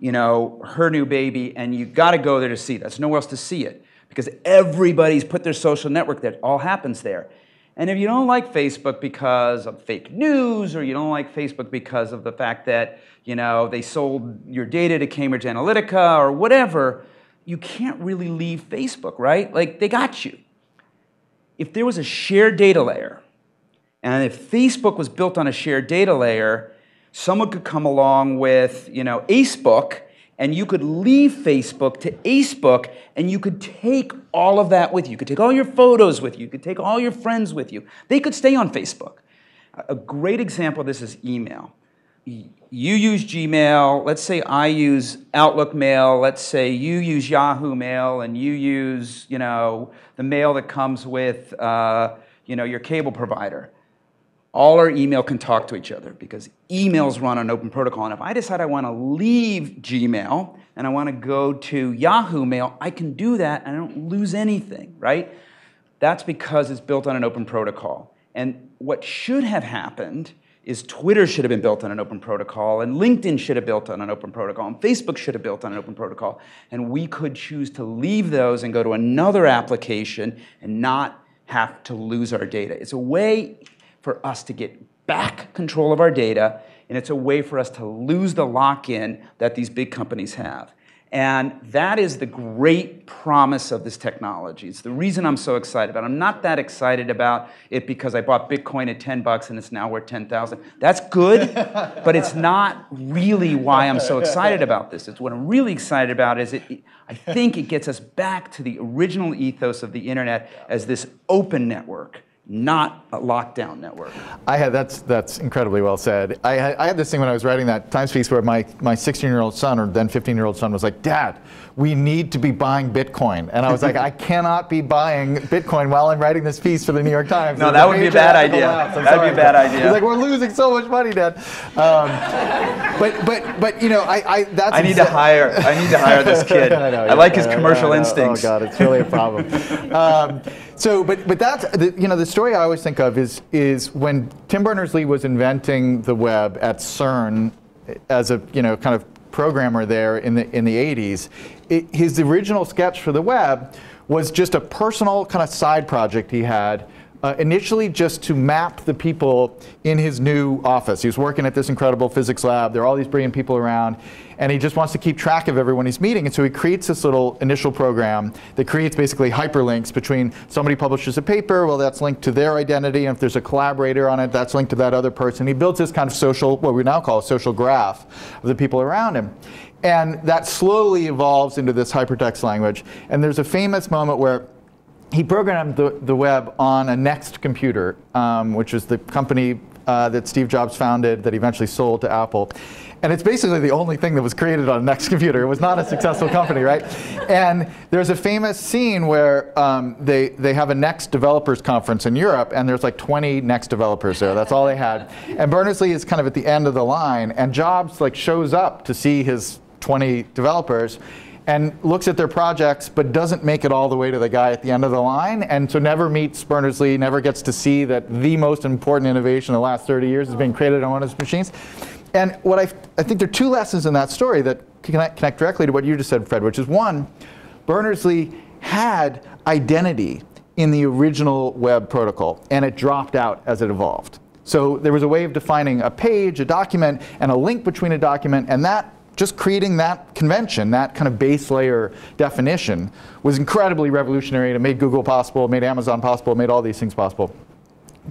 you know, her new baby, and you got to go there to see that. There's nowhere else to see it, because everybody's put their social network there. It all happens there. And if you don't like Facebook because of fake news, or you don't like Facebook because of the fact that, you know, they sold your data to Cambridge Analytica or whatever, you can't really leave Facebook, right? Like, they got you. If there was a shared data layer, and if Facebook was built on a shared data layer, someone could come along with, you know, Acebook, and you could leave Facebook to Acebook, and you could take all of that with you. You could take all your photos with you. You could take all your friends with you. They could stay on Facebook. A great example of this is email. You use Gmail. Let's say I use Outlook Mail. Let's say you use Yahoo Mail, and you use, you know, the mail that comes with, uh, you know, your cable provider. All our email can talk to each other, because emails run on open protocol. And if I decide I want to leave Gmail and I want to go to Yahoo Mail, I can do that and I don't lose anything, right? That's because it's built on an open protocol. And what should have happened is Twitter should have been built on an open protocol, and LinkedIn should have built on an open protocol, and Facebook should have built on an open protocol. And we could choose to leave those and go to another application and not have to lose our data. It's a way for us to get back control of our data, and it's a way for us to lose the lock-in that these big companies have. And that is the great promise of this technology. It's the reason I'm so excited about it. I'm not that excited about it because I bought Bitcoin at ten bucks and it's now worth ten thousand. That's good, but it's not really why I'm so excited about this. It's what I'm really excited about is it, I think it gets us back to the original ethos of the internet as this open network, not a lockdown network. I had, that's, that's incredibly well said. I, I had this thing when I was writing that Times piece where my sixteen-year-old son, or then fifteen-year-old son, was like, "Dad, we need to be buying Bitcoin." And I was like, I cannot be buying Bitcoin while I'm writing this piece for the New York Times. No, that would be a bad idea. That would be a bad idea. He's like, "We're losing so much money, Dad." Um, but, but, but, you know, I, I, that's I need to hire, I need to hire this kid. I, know, yeah, I like his I commercial know, instincts. Oh God, it's really a problem. um, so, but, but that's, you know, the story I always think of is, is when Tim Berners-Lee was inventing the web at CERN as a, you know, kind of programmer there in the in the eighties, it, his original sketch for the web was just a personal kind of side project he had, uh, initially just to map the people in his new office. He was working at this incredible physics lab. There are all these brilliant people around, and he just wants to keep track of everyone he's meeting. And so he creates this little initial program that creates basically hyperlinks between somebody publishes a paper, well, that's linked to their identity, and if there's a collaborator on it, that's linked to that other person. He builds this kind of social, what we now call a social graph of the people around him. And that slowly evolves into this hypertext language. And there's a famous moment where he programmed the, the web on a Next Computer, um, which was the company uh, that Steve Jobs founded that eventually sold to Apple. And it's basically the only thing that was created on Next Computer. It was not a successful company, right? And there's a famous scene where um, they, they have a Next developers conference in Europe, and there's like twenty Next developers there. That's all they had. And Berners-Lee is kind of at the end of the line, and Jobs like shows up to see his twenty developers and looks at their projects, but doesn't make it all the way to the guy at the end of the line, and so never meets Berners-Lee, never gets to see that the most important innovation in the last thirty years has been created on one of his machines. And what I, I think there are two lessons in that story that connect, connect directly to what you just said, Fred, which is one, Berners-Lee had identity in the original web protocol, and it dropped out as it evolved. So there was a way of defining a page, a document, and a link between a document, and that just creating that convention, that kind of base layer definition, was incredibly revolutionary. It made Google possible, it made Amazon possible, it made all these things possible.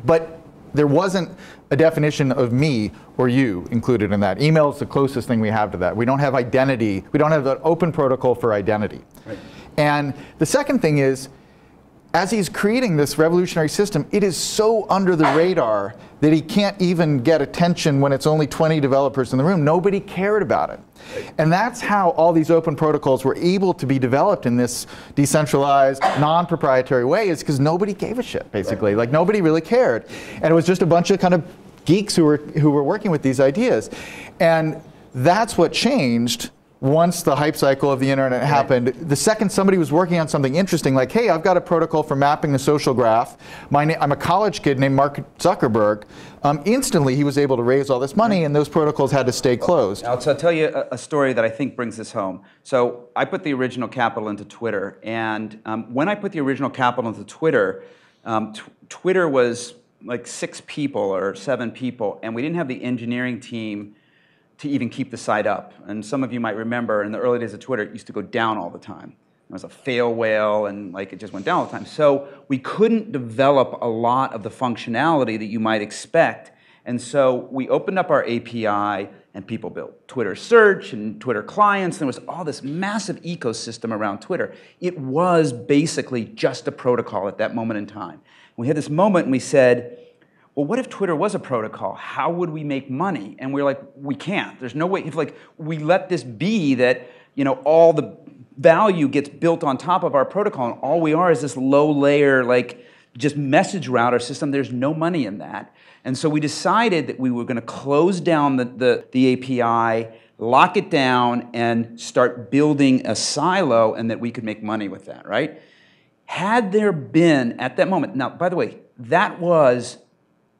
But there wasn't a definition of me or you included in that. Email is the closest thing we have to that. We don't have identity. We don't have an open protocol for identity. Right. And the second thing is, as he's creating this revolutionary system, it is so under the radar that he can't even get attention when it's only twenty developers in the room. Nobody cared about it. And that's how all these open protocols were able to be developed in this decentralized, non-proprietary way, is because nobody gave a shit, basically. Like, nobody really cared. And it was just a bunch of kind of geeks who were, who were working with these ideas. And that's what changed. Once the hype cycle of the internet right. happened, the second somebody was working on something interesting, like, hey, I've got a protocol for mapping the social graph. My na I'm a college kid named Mark Zuckerberg. Um, instantly, he was able to raise all this money, and those protocols had to stay closed. I'll, I'll tell you a, a story that I think brings this home. So I put the original capital into Twitter. And um, when I put the original capital into Twitter, um, Twitter was like six people or seven people, and we didn't have the engineering team to even keep the site up. And some of you might remember in the early days of Twitter, it used to go down all the time. It was a fail whale, and like it just went down all the time. So we couldn't develop a lot of the functionality that you might expect. And so we opened up our A P I, and people built Twitter search and Twitter clients. There was all this massive ecosystem around Twitter. It was basically just a protocol at that moment in time. We had this moment, and we said, well, what if Twitter was a protocol? How would we make money? And we were like, we can't. There's no way. If like we let this be that, you know, all the value gets built on top of our protocol, and all we are is this low layer, like just message router system, there's no money in that. And so we decided that we were going to close down the, the, the A P I, lock it down, and start building a silo, and that we could make money with that, right? Had there been, at that moment, now, by the way, that was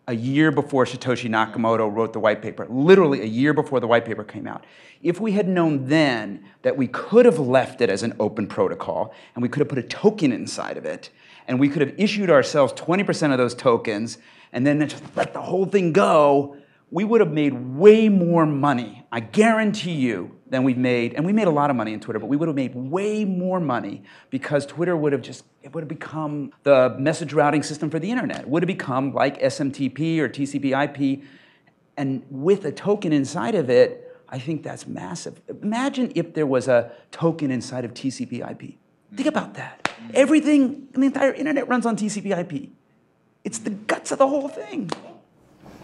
a year before Satoshi Nakamoto wrote the white paper, literally a year before the white paper came out. If we had known then that we could have left it as an open protocol, and we could have put a token inside of it, and we could have issued ourselves twenty percent of those tokens, and then just let the whole thing go, we would have made way more money, I guarantee you, than we've made. And we made a lot of money in Twitter, but we would have made way more money, because Twitter would have just, it would have become the message routing system for the internet. It would have become like S M T P or T C P I P. And with a token inside of it, I think that's massive. Imagine if there was a token inside of T C P I P. Think about that. Everything in the entire internet runs on T C P I P. It's the guts of the whole thing.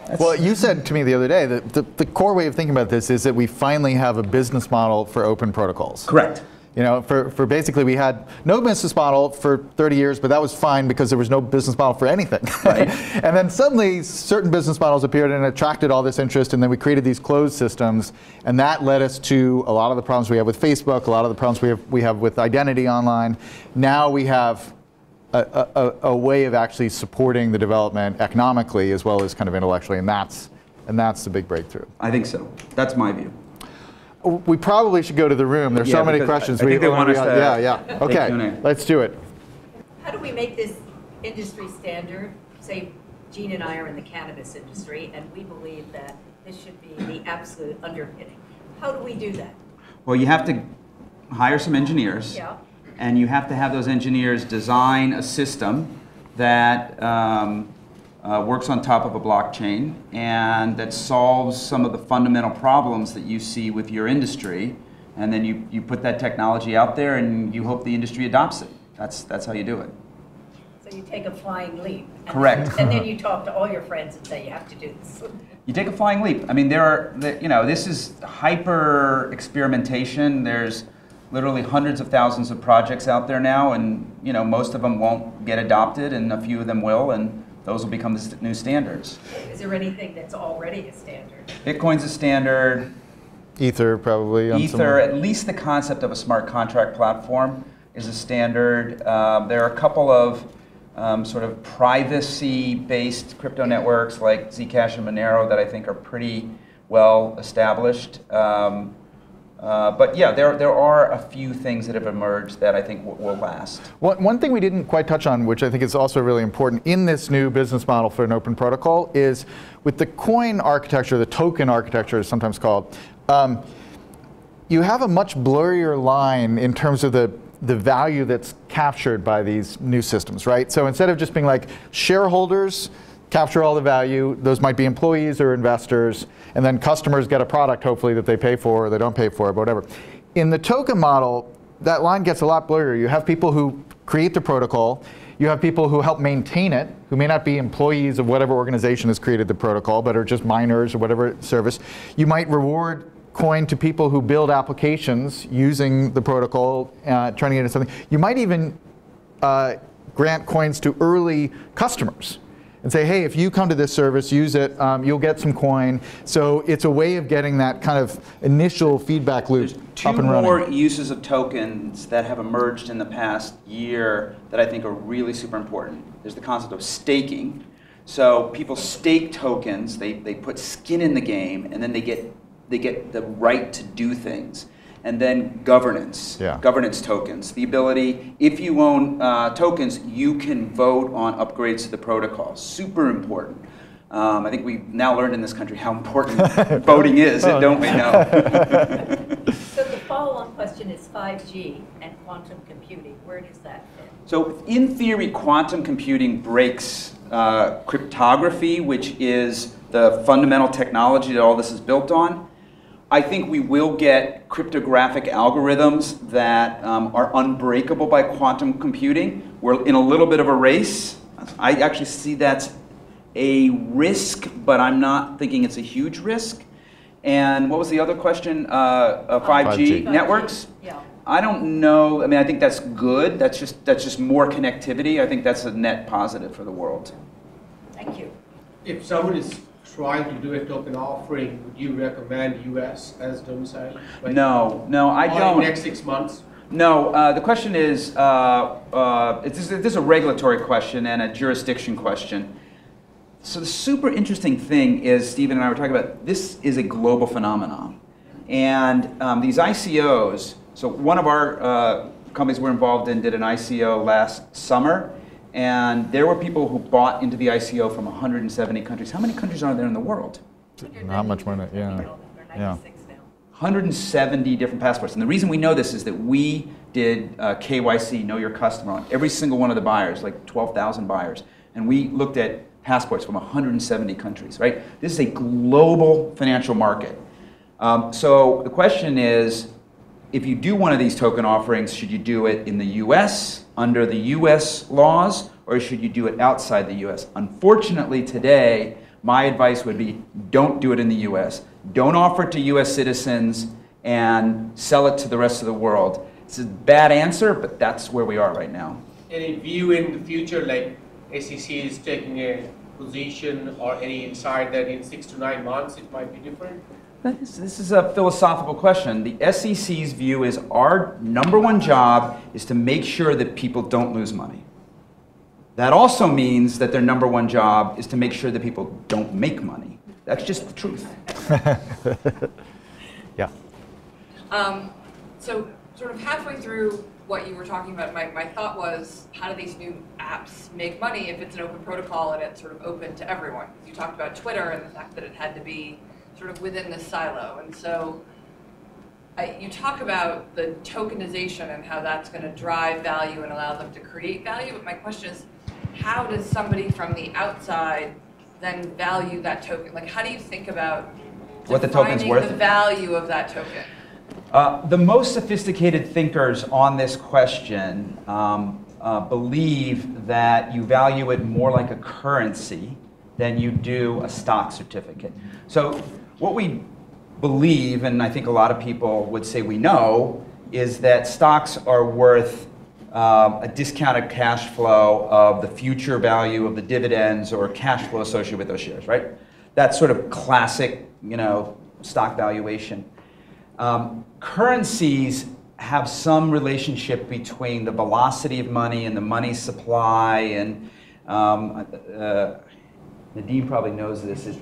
That's well, you said to me the other day that the, the core way of thinking about this is that we finally have a business model for open protocols. Correct. You know, for, for basically we had no business model for thirty years, but that was fine because there was no business model for anything. Right. And then suddenly certain business models appeared and attracted all this interest, and then we created these closed systems, and that led us to a lot of the problems we have with Facebook, a lot of the problems we have, we have with identity online. Now we have A, a, a way of actually supporting the development economically as well as kind of intellectually, and that's and that's the big breakthrough. I think so. That's my view. We probably should go to the room. There's yeah, so many questions. I we think they want us to. Yeah, yeah. Okay, let's do it. How do we make this industry standard? Say, Jean and I are in the cannabis industry, and we believe that this should be the absolute underpinning. How do we do that? Well, you have to hire some engineers. Yeah. And you have to have those engineers design a system that um, uh, works on top of a blockchain, and that solves some of the fundamental problems that you see with your industry. And then you, you put that technology out there, and you hope the industry adopts it. That's, that's how you do it. So you take a flying leap. And correct. Then, and then you talk to all your friends and say, you have to do this. You take a flying leap. I mean, there are, you know, this is hyper experimentation. There's literally hundreds of thousands of projects out there now, and you know most of them won't get adopted, and a few of them will, and those will become the new standards. Is there anything that's already a standard? Bitcoin's a standard. Ether, probably. On Ether, somewhere. At least the concept of a smart contract platform is a standard. Um, there are a couple of um, sort of privacy-based crypto networks like Zcash and Monero that I think are pretty well established. Um, Uh, but yeah, there, there are a few things that have emerged that I think will, will last. One, one thing we didn't quite touch on, which I think is also really important in this new business model for an open protocol, is with the coin architecture, the token architecture is sometimes called, um, you have a much blurrier line in terms of the the value that's captured by these new systems, right? So instead of just being like shareholders capture all the value, those might be employees or investors, and then customers get a product, hopefully, that they pay for or they don't pay for, but whatever. In the token model, that line gets a lot blurrier. You have people who create the protocol. You have people who help maintain it, who may not be employees of whatever organization has created the protocol, but are just miners or whatever service. You might reward coin to people who build applications using the protocol, uh, turning it into something. You might even uh, grant coins to early customers and say, hey, if you come to this service, use it, um, you'll get some coin. So it's a way of getting that kind of initial feedback loop up and running. There's two more uses of tokens that have emerged in the past year that I think are really super important. There's the concept of staking. So people stake tokens, they, they put skin in the game, and then they get, they get the right to do things. And then governance, yeah. governance tokens. The ability, if you own uh, tokens, you can vote on upgrades to the protocol. Super important. Um, I think we've now learned in this country how important voting is, oh, don't we now? So the follow-on question is five G and quantum computing. Where does that fit? So in theory, quantum computing breaks uh, cryptography, which is the fundamental technology that all this is built on. I think we will get cryptographic algorithms that um, are unbreakable by quantum computing. We're in a little bit of a race. I actually see that's a risk, but I'm not thinking it's a huge risk. And what was the other question? Uh, uh, five G, five G networks? Yeah. I don't know. I mean, I think that's good. That's just, that's just more connectivity. I think that's a net positive for the world. Thank you. If someone is trying to do a token offering, would you recommend U S as domicile? Like no, no, I don't. In the next six months? No, uh, the question is, uh, uh, it's, this is a regulatory question and a jurisdiction question. So the super interesting thing is, Steven and I were talking about, this is a global phenomenon. And um, these I C Os, so one of our uh, companies we're involved in did an I C O last summer. And there were people who bought into the I C O from one hundred seventy countries. How many countries are there in the world? Not much more than that, yeah. yeah. one hundred seventy different passports. And the reason we know this is that we did uh, K Y C, Know Your Customer, on every single one of the buyers, like twelve thousand buyers. And we looked at passports from one hundred seventy countries, right? This is a global financial market. Um, so the question is, if you do one of these token offerings, should you do it in the U S, under the U S laws, or should you do it outside the U S? Unfortunately today, my advice would be don't do it in the U S. Don't offer it to U S citizens and sell it to the rest of the world. It's a bad answer, but that's where we are right now. Any view in the future, like S E C is taking a position or any insight that in six to nine months it might be different? This is a philosophical question. The S E C's view is our number one job is to make sure that people don't lose money. That also means that their number one job is to make sure that people don't make money. That's just the truth. Yeah. Um, so sort of halfway through what you were talking about, my, my thought was, how do these new apps make money if it's an open protocol and it's sort of open to everyone? You talked about Twitter and the fact that it had to be sort of within this silo. And so I, you talk about the tokenization and how that's going to drive value and allow them to create value. But my question is, how does somebody from the outside then value that token? Like, how do you think about what the token's worth? The value of that token? Uh, the most sophisticated thinkers on this question um, uh, believe that you value it more like a currency than you do a stock certificate. So what we believe, and I think a lot of people would say we know, is that stocks are worth um, a discounted cash flow of the future value of the dividends or cash flow associated with those shares, right? That's sort of classic, you know, stock valuation. Um, currencies have some relationship between the velocity of money and the money supply, and um, uh, Nadeem probably knows this. Is,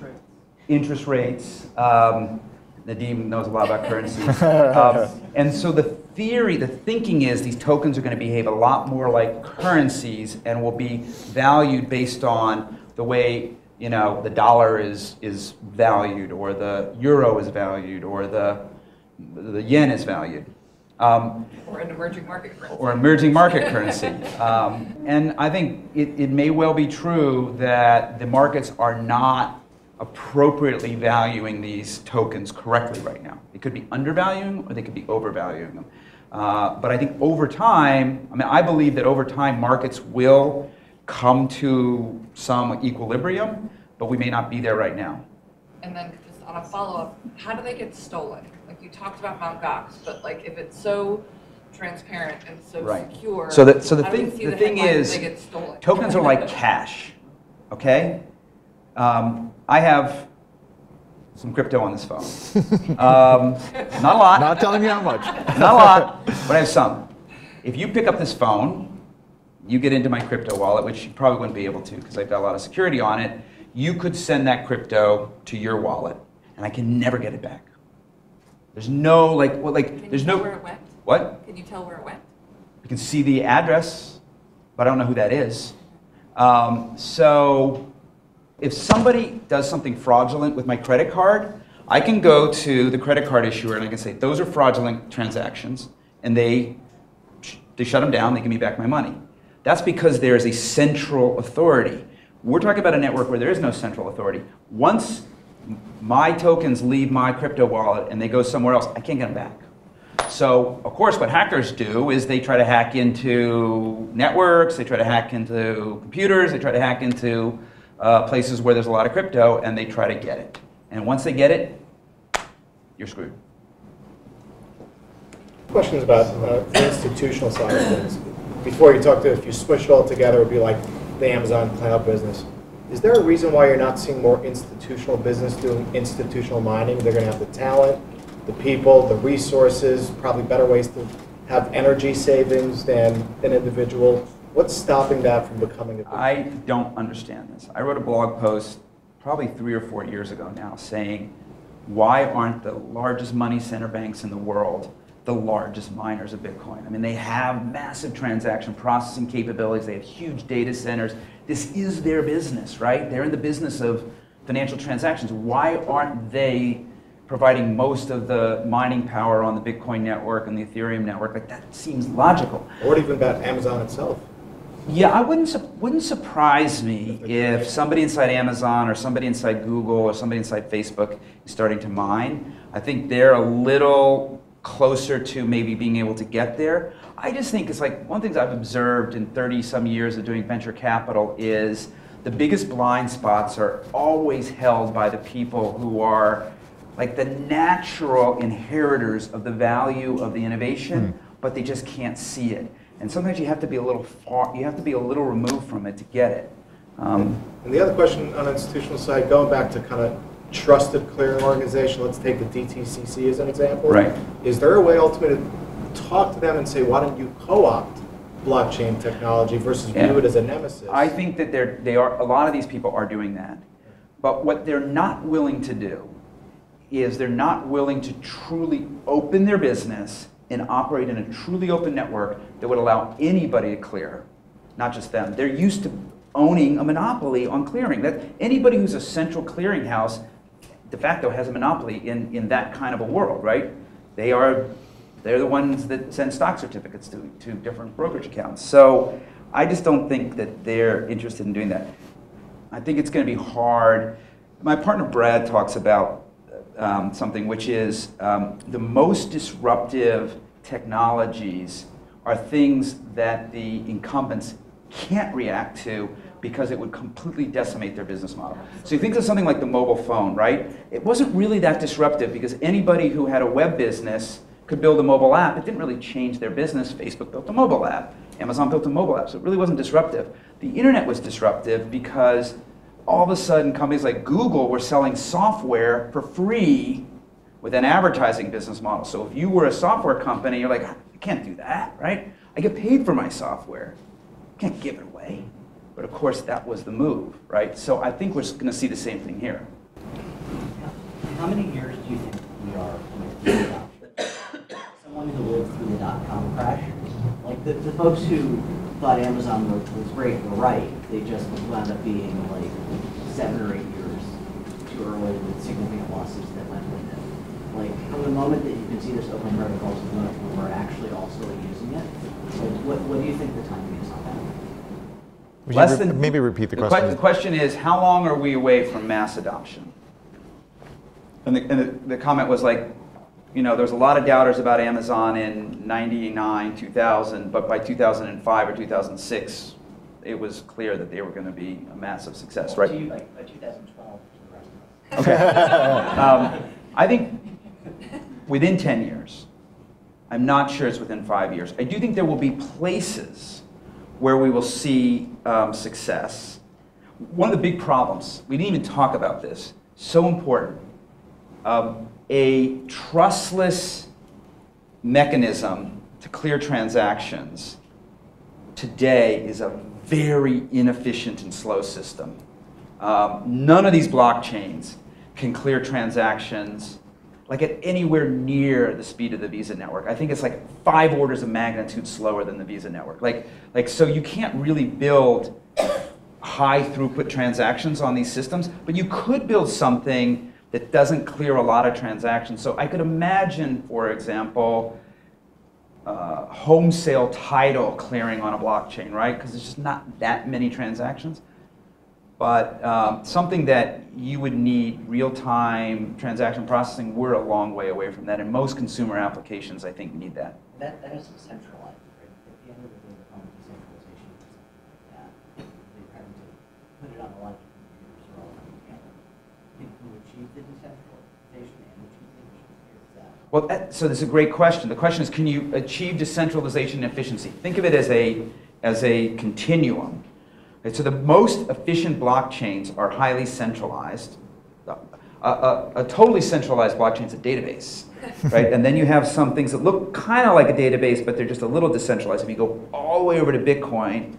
interest rates. Um, Nadeem knows a lot about currencies. Um, and so the theory, the thinking is these tokens are going to behave a lot more like currencies and will be valued based on the way, you know, the dollar is, is valued, or the euro is valued, or the, the yen is valued. Um, or an emerging market currency. Or emerging market currency. Um, and I think it, it may well be true that the markets are not appropriately valuing these tokens correctly right now. They could be undervaluing, or they could be overvaluing them. Uh, but I think over time, I mean, I believe that over time markets will come to some equilibrium, but we may not be there right now. And then just on a follow-up, how do they get stolen? Like you talked about Mount. Gox, but like if it's so transparent and so right. secure, so that, so the thing, the the thing is, they get stolen? Tokens are like cash, okay? Um, I have some crypto on this phone. Um, not a lot. Not telling you how much. Not a lot, but I have some. If you pick up this phone, you get into my crypto wallet, which you probably wouldn't be able to because I've got a lot of security on it. You could send that crypto to your wallet, and I can never get it back. There's no like, well, like, can there's you tell no. Where it went? What? Can you tell where it went? You can see the address, but I don't know who that is. Um, so. If somebody does something fraudulent with my credit card, I can go to the credit card issuer and I can say, those are fraudulent transactions, and they, they shut them down, they give me back my money. That's because there is a central authority. We're talking about a network where there is no central authority. Once my tokens leave my crypto wallet and they go somewhere else, I can't get them back. So, of course, what hackers do is they try to hack into networks, they try to hack into computers, they try to hack into Uh, places where there's a lot of crypto, and they try to get it. And once they get it, you're screwed. Questions about uh, the institutional side of things. Before you talked to, if you squish it all together, it would be like the Amazon cloud business. Is there a reason why you're not seeing more institutional business doing institutional mining? They're going to have the talent, the people, the resources, probably better ways to have energy savings than an individual. What's stopping that from becoming a business? I don't understand this. I wrote a blog post probably three or four years ago now saying, why aren't the largest money center banks in the world the largest miners of Bitcoin? I mean, they have massive transaction processing capabilities. They have huge data centers. This is their business, right? They're in the business of financial transactions. Why aren't they providing most of the mining power on the Bitcoin network and the Ethereum network? Like, that seems logical. Or even about Amazon itself. Yeah, I wouldn't su wouldn't surprise me if somebody inside Amazon or somebody inside Google or somebody inside Facebook is starting to mine. I think they're a little closer to maybe being able to get there. I just think it's like, one of the things I've observed in thirty some years of doing venture capital is the biggest blind spots are always held by the people who are like the natural inheritors of the value of the innovation, mm. but they just can't see it. And sometimes you have to be a little far, you have to be a little removed from it to get it. Um, and the other question on the institutional side, going back to kind of trusted clearing organization, let's take the D T C C as an example. Right. Is there a way ultimately to talk to them and say, why don't you co-opt blockchain technology versus yeah. view it as a nemesis? I think that they're, they are, a lot of these people are doing that. But what they're not willing to do is they're not willing to truly open their business and operate in a truly open network that would allow anybody to clear, not just them. They're used to owning a monopoly on clearing. That anybody who's a central clearinghouse de facto has a monopoly in, in that kind of a world, right? They are, they're the ones that send stock certificates to, to different brokerage accounts. So I just don't think that they're interested in doing that. I think it's gonna be hard. My partner Brad talks about Um, something which is um, the most disruptive technologies are things that the incumbents can't react to because it would completely decimate their business model. So you think of something like the mobile phone, right? It wasn't really that disruptive because anybody who had a web business could build a mobile app. It didn't really change their business. Facebook built a mobile app. Amazon built a mobile app. So it really wasn't disruptive. The internet was disruptive because all of a sudden, companies like Google were selling software for free with an advertising business model. So if you were a software company, you're like, I can't do that, right? I get paid for my software. I can't give it away. But of course, that was the move, right? So I think we're going to see the same thing here. How many years do you think we are from someone who lived through the dot-com crash? Like the, the folks who thought Amazon was, was great were right. They just wound up being like seven or eight years too early with significant losses that went with it. Like from the moment that you can see there's open protocols to the moment when we're actually also using it, like what, what do you think the timing is on that? Less than, re maybe repeat the, the question. Que the question is, how long are we away from mass adoption? And the, and the, the comment was like, you know, there's a lot of doubters about Amazon in ninety-nine, two thousand, but by two thousand five or two thousand six, it was clear that they were going to be a massive success, right? Like by two thousand twelve. Okay. um, I think within ten years. I'm not sure it's within five years. I do think there will be places where we will see um, success. One of the big problems, we didn't even talk about this, so important, um, a trustless mechanism to clear transactions today is a very inefficient and slow system. Um, none of these blockchains can clear transactions like at anywhere near the speed of the Visa network. I think it's like five orders of magnitude slower than the Visa network. Like, like, so you can't really build high throughput transactions on these systems, but you could build something that doesn't clear a lot of transactions. So I could imagine, for example, uh, home sale title clearing on a blockchain, right? Because there's just not that many transactions. But um, something that you would need real-time transaction processing, we're a long way away from that. And most consumer applications, I think, need that. That, that is centralized, right? At the end of the day, the common decentralization is like that. They're having to put it on a lot of computers or all coming together. People who achieve the decentralization and achieve the efficiency is that. Well, that, so this is a great question. The question is, can you achieve decentralization and efficiency? Think of it as a, as a continuum. So the most efficient blockchains are highly centralized. A, a, a totally centralized blockchain is a database, right? And then you have some things that look kind of like a database, but they're just a little decentralized. If you go all the way over to Bitcoin,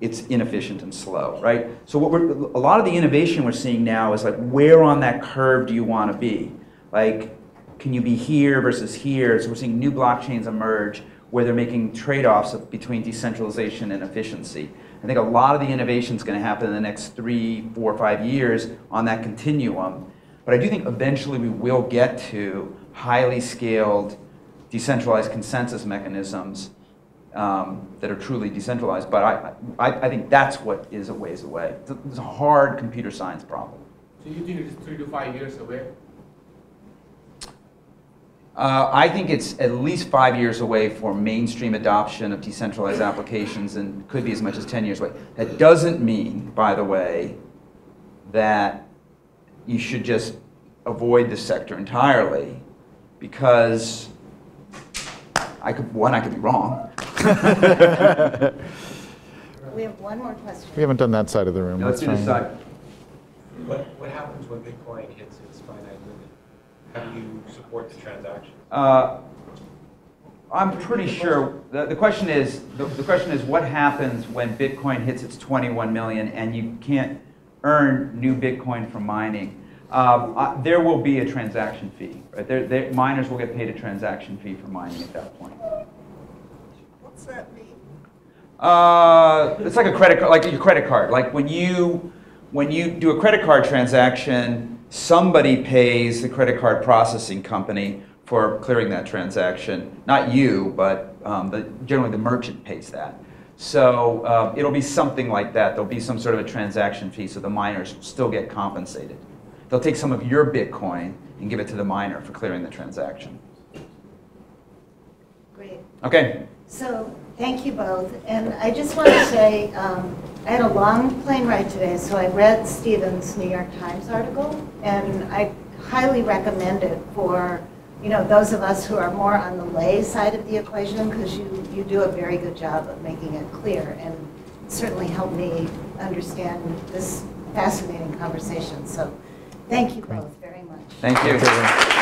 it's inefficient and slow, right? So what we're, a lot of the innovation we're seeing now is like, where on that curve do you want to be? Like, can you be here versus here? So we're seeing new blockchains emerge where they're making trade-offs between decentralization and efficiency. I think a lot of the innovation is going to happen in the next three, four, five years on that continuum. But I do think eventually we will get to highly scaled, decentralized consensus mechanisms um, that are truly decentralized. But I, I, I think that's what is a ways away. It's a, it's a hard computer science problem. So you think it's three to five years away? Uh, I think it's at least five years away for mainstream adoption of decentralized applications, and could be as much as ten years away. That doesn't mean, by the way, that you should just avoid this sector entirely, because I could, one, I could be wrong. We have one more question. We haven't done that side of the room. No, let's do this side. What, what happens when Bitcoin hits its finite limit? How do you support the transaction? Uh, I'm pretty sure. The, the question is, the, the question is, what happens when Bitcoin hits its twenty-one million and you can't earn new Bitcoin from mining? Um, I, there will be a transaction fee. Right? There, there, miners will get paid a transaction fee for mining at that point. What's that mean? Uh, it's like a credit card, like your credit card. Like when you when you do a credit card transaction, somebody pays the credit card processing company for clearing that transaction. Not you, but um, the, generally the merchant pays that. So uh, it'll be something like that. There'll be some sort of a transaction fee, so the miners will still get compensated. They'll take some of your Bitcoin and give it to the miner for clearing the transaction. Great. Okay. So thank you both. And I just want to say, um, I had a long plane ride today, so I read Steven's New York Times article, and I highly recommend it for, you know, those of us who are more on the lay side of the equation, because you, you do a very good job of making it clear, and it certainly helped me understand this fascinating conversation. So thank you both very much. Thank you.